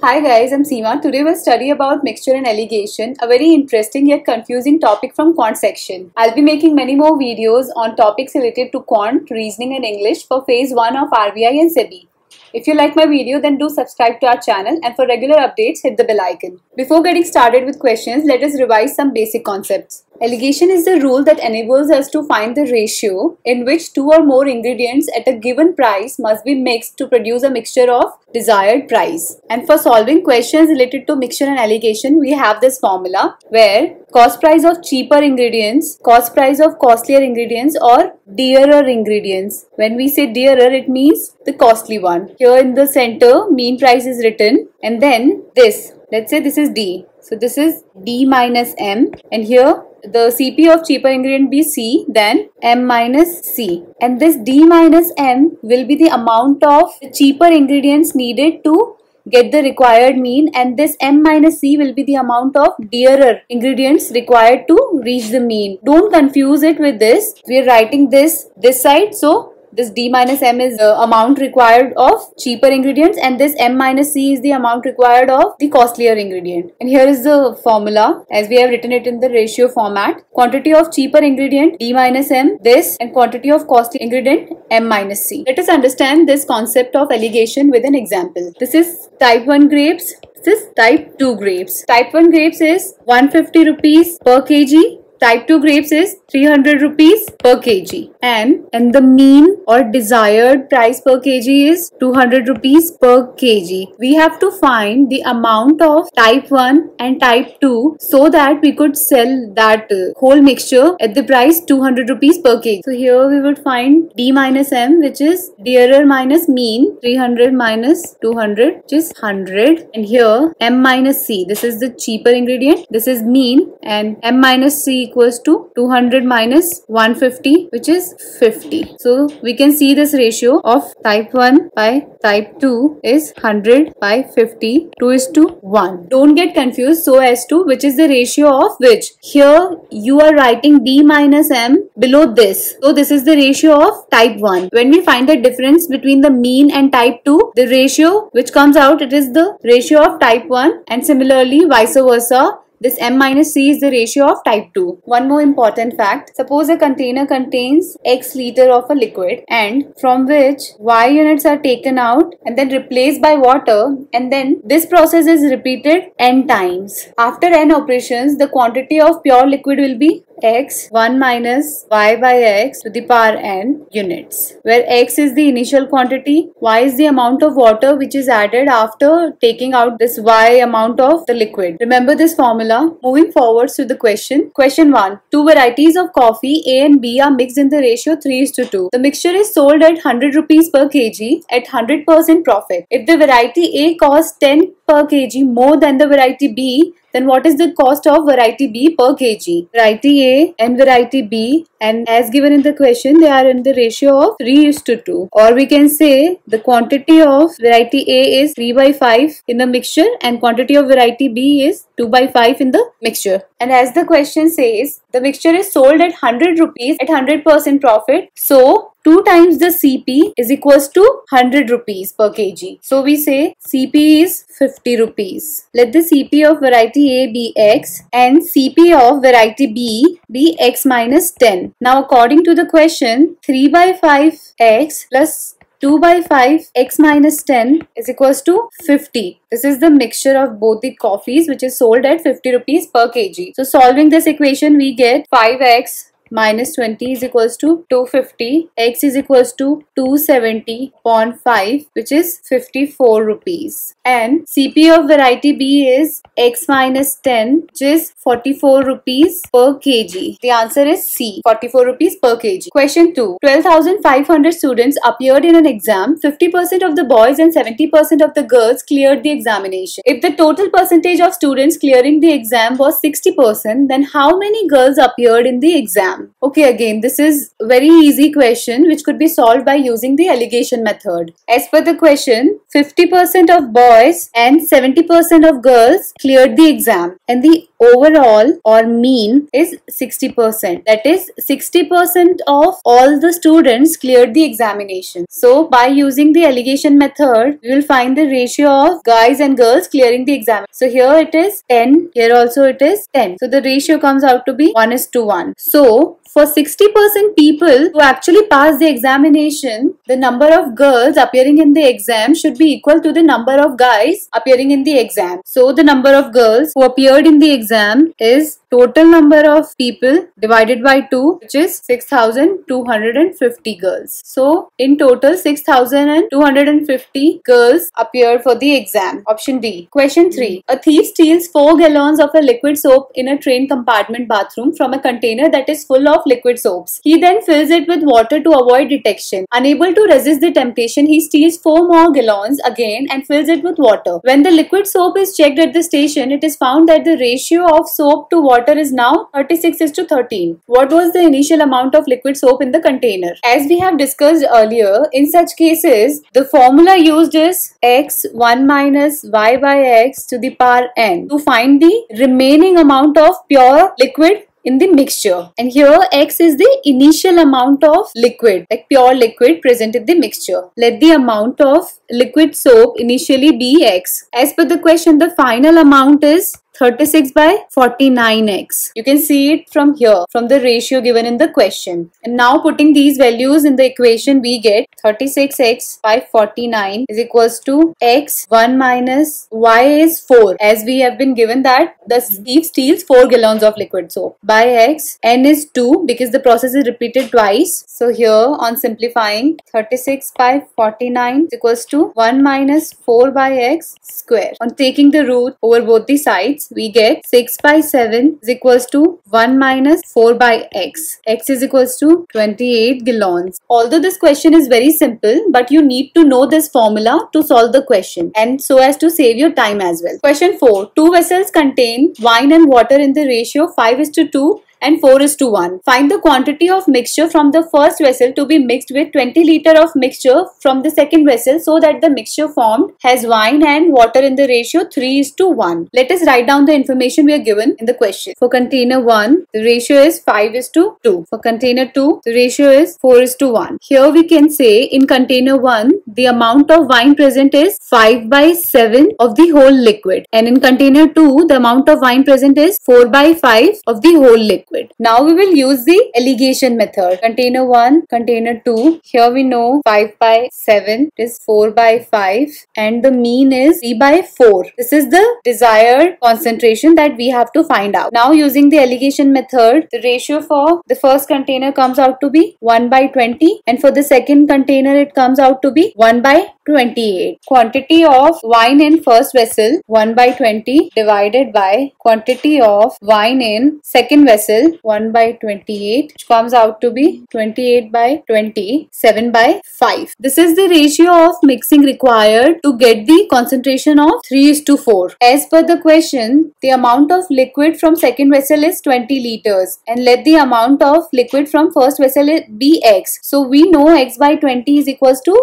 Hi guys, I'm Seema. Today we'll study about mixture and alligation, a very interesting yet confusing topic from Quant section. I'll be making many more videos on topics related to Quant, Reasoning and English for phase 1 of RBI and SEBI. If you like my video, then do subscribe to our channel, and for regular updates, hit the bell icon. Before getting started with questions, let us revise some basic concepts. Alligation is the rule that enables us to find the ratio in which two or more ingredients at a given price must be mixed to produce a mixture of desired price. And for solving questions related to mixture and alligation, we have this formula where cost price of cheaper ingredients, cost price of costlier ingredients or dearer ingredients. When we say dearer, it means the costly one. Here in the center, mean price is written, and then this. Let's say this is D. So this is D minus M, and here the CP of cheaper ingredient be C, then M minus C, and this D minus M will be the amount of the cheaper ingredients needed to get the required mean, and this M minus C will be the amount of dearer ingredients required to reach the mean. Don't confuse it with this. We are writing this side, so this D minus M is the amount required of cheaper ingredients, and this M minus C is the amount required of the costlier ingredient. And here is the formula as we have written it in the ratio format. Quantity of cheaper ingredient D minus M, this, and quantity of costly ingredient M minus C. Let us understand this concept of alligation with an example. This is type 1 grapes, this is type 2 grapes. Type 1 grapes is 150 rupees per kg. Type 2 grapes is 300 rupees per kg, and the mean or desired price per kg is 200 rupees per kg. We have to find the amount of type 1 and type 2 so that we could sell that whole mixture at the price 200 rupees per kg. So here we would find D minus M, which is dearer minus mean, 300 minus 200, which is 100, and here M minus C, this is the cheaper ingredient, this is mean, and M minus C equals to 200 minus 150, which is 50. So we can see this ratio of type 1 by type 2 is 100 by 50, 2:1. Don't get confused so as to which is the ratio of which. Here you are writing D minus M below this. So this is the ratio of type 1. When we find the difference between the mean and type 2, the ratio which comes out, it is the ratio of type 1, and similarly vice versa. This M minus C is the ratio of type 2. One more important fact. Suppose a container contains X liter of a liquid, and from which Y units are taken out and then replaced by water, and then this process is repeated N times. After N operations, the quantity of pure liquid will be X 1 minus Y by X to the power N units, where X is the initial quantity, Y is the amount of water which is added after taking out this Y amount of the liquid. Remember this formula. Moving forwards to the question. Question 1. Two varieties of coffee A and B are mixed in the ratio 3:2. The mixture is sold at 100 rupees per kg at 100% profit. If the variety A costs 10 per kg more than the variety B, then what is the cost of variety B per kg? Variety A and variety B, and as given in the question, they are in the ratio of 3:2, or we can say the quantity of variety A is 3/5 in the mixture and quantity of variety B is 2/5 in the mixture. And as the question says, the mixture is sold at 100 rupees at 100% profit. So 2 times the CP is equals to 100 rupees per kg. So we say CP is 50 rupees. Let the CP of variety A be X and CP of variety B be X minus 10. Now according to the question, 3/5 X plus 2/5 X minus 10 is equals to 50. This is the mixture of both the coffees which is sold at 50 rupees per kg. So solving this equation, we get 5X minus 20 is equals to 250. X is equals to 270 upon 5, which is 54 rupees. And CP of variety B is X minus 10, which is 44 rupees per kg. The answer is C, 44 rupees per kg. Question 2. 12,500 students appeared in an exam. 50% of the boys and 70% of the girls cleared the examination. If the total percentage of students clearing the exam was 60%, then how many girls appeared in the exam? Okay, again, this is a very easy question which could be solved by using the alligation method. As per the question, 50% of boys and 70% of girls cleared the exam, and the overall or mean is 60%. That is 60% of all the students cleared the examination. So by using the alligation method, we will find the ratio of guys and girls clearing the exam. So here it is 10, here also it is 10. So the ratio comes out to be 1:1. So for 60% people who actually pass the examination, the number of girls appearing in the exam should be equal to the number of guys appearing in the exam. So the number of girls who appeared in the exam is total number of people divided by 2, which is 6,250 girls. So in total 6,250 girls appeared for the exam. Option D. Question 3. A thief steals 4 gallons of a liquid soap in a train compartment bathroom from a container that is full of liquid soaps. He then fills it with water to avoid detection. Unable to resist the temptation, he steals 4 more gallons again and fills it with water. When the liquid soap is checked at the station, it is found that the ratio of soap to water is now 36:13. What was the initial amount of liquid soap in the container? As we have discussed earlier, in such cases, the formula used is x 1 minus y by x to the power n to find the remaining amount of pure liquid in the mixture. And here x is the initial amount of liquid, like pure liquid present in the mixture. Let the amount of liquid soap initially be x. As per the question, the final amount is 36/49x. You can see it from here, from the ratio given in the question. And now putting these values in the equation, we get 36x/49 is equals to x 1 minus y is 4. As we have been given that the thief steals 4 gallons of liquid soap by x, n is 2 because the process is repeated twice. So here on simplifying, 36/49 is equals to 1 minus 4 by x square. On taking the root over both the sides, we get 6/7 is equals to 1 minus 4 by x. X is equals to 28 gallons. Although this question is very simple, but you need to know this formula to solve the question, and so as to save your time as well. Question 4. Two vessels contain wine and water in the ratio 5:2 and 4:1. Find the quantity of mixture from the first vessel to be mixed with 20 liter of mixture from the second vessel so that the mixture formed has wine and water in the ratio 3:1. Let us write down the information we are given in the question. For container 1, the ratio is 5:2. For container 2, the ratio is 4:1. Here we can say in container 1, the amount of wine present is 5/7 of the whole liquid. And in container 2, the amount of wine present is 4/5 of the whole liquid. Now we will use the alligation method. Container 1, container 2. Here we know 5/7 is 4/5 and the mean is 3/4. This is the desired concentration that we have to find out. Now using the alligation method, the ratio for the first container comes out to be 1/20 and for the second container it comes out to be 1/28. Quantity of wine in first vessel 1/20 divided by quantity of wine in second vessel 1/28, which comes out to be 28/20, 7/5. This is the ratio of mixing required to get the concentration of 3:4. As per the question, the amount of liquid from second vessel is 20 liters and let the amount of liquid from first vessel be x. So we know x/20 is equals to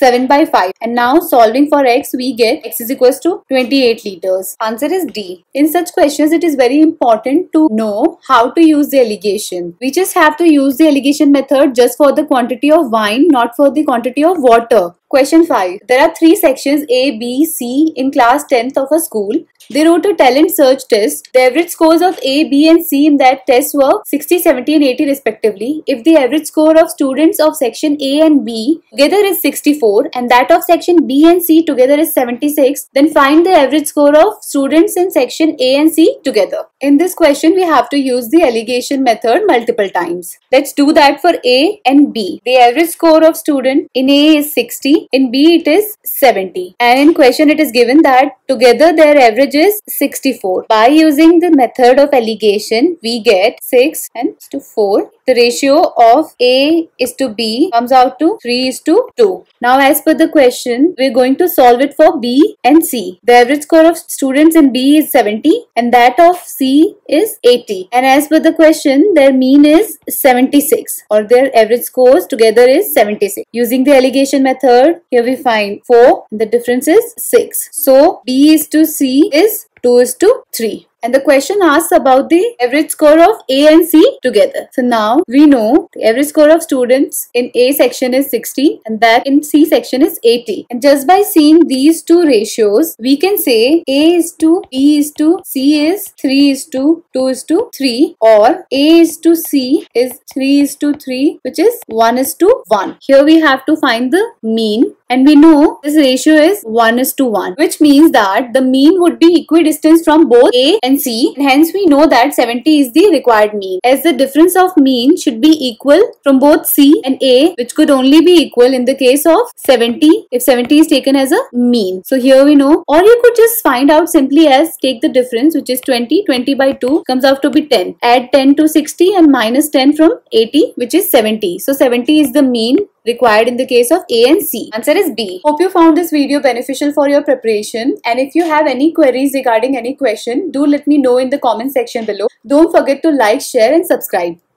7/5, and now solving for x, we get x is equals to 28 liters. Answer is D. In such questions, it is very important to know how to use the alligation. We just have to use the alligation method just for the quantity of wine, not for the quantity of water. Question 5. There are 3 sections A, B, C in class 10th of a school. They wrote a talent search test. The average scores of A, B and C in that test were 60, 70 and 80 respectively. If the average score of students of section A and B together is 64 and that of section B and C together is 76, then find the average score of students in section A and C together. In this question, we have to use the alligation method multiple times. Let's do that for A and B. The average score of student in A is 60. In B it is 70 and in question it is given that together their average is 64. By using the method of alligation, we get 6:4. The ratio of A is to B comes out to 3:2. Now as per the question, we are going to solve it for B and C. The average score of students in B is 70 and that of C is 80. And as per the question, their mean is 76 or their average scores together is 76. Using the alligation method, here we find 4 and the difference is 6. So B is to C is 2:3. And the question asks about the average score of A and C together. So now we know the average score of students in A section is 60 and that in C section is 80. And just by seeing these two ratios, we can say A is to B is to C is 3 is to 2 is to 3, or A is to C is 3 is to 3, which is 1 is to 1. Here we have to find the mean, and we know this ratio is 1 is to 1, which means that the mean would be equidistant from both A and C, and hence we know that 70 is the required mean, as the difference of mean should be equal from both C and A, which could only be equal in the case of 70 if 70 is taken as a mean. So here we know, or you could just find out simply as take the difference, which is 20 by 2 comes out to be 10, add 10 to 60 and minus 10 from 80, which is 70. So 70 is the mean required in the case of A and C. Answer is B. Hope you found this video beneficial for your preparation, and if you have any queries regarding any question, do let me know in the comment section below. Don't forget to like, share and subscribe.